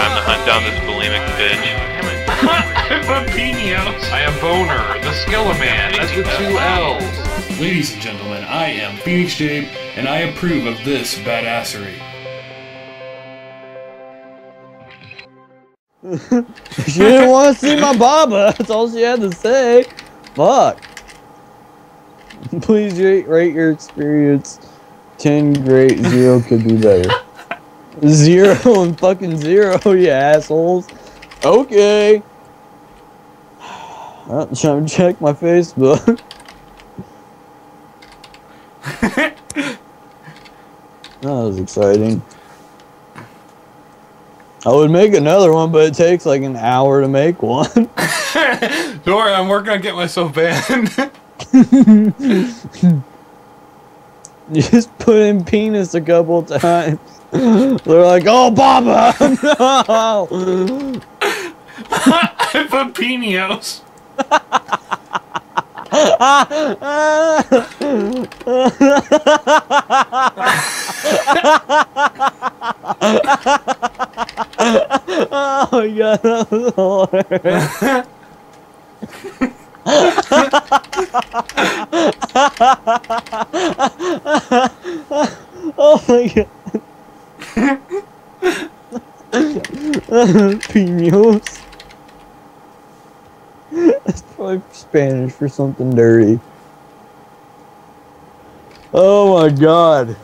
Time to hunt down this bulimic bitch. I'm a Penios. I am Boner, the Skeleman. That's the two L's. Ladies and gentlemen, I am Phoenix Jabe, and I approve of this badassery. She didn't want to see my baba. That's all she had to say. Fuck. Please rate your experience. 10 great, 0 could be better. 0 and fucking 0, you assholes. Okay. I'm trying to check my Facebook. That was exciting. I would make another one, but it takes like an hour to make one. Don't worry, I'm working on getting myself banned. You just put in penis a couple times. They're like, oh, Baba! No! I put Penios. Oh my god, that was hilarious. Oh my god. Penios. That's probably Spanish for something dirty. Oh my god.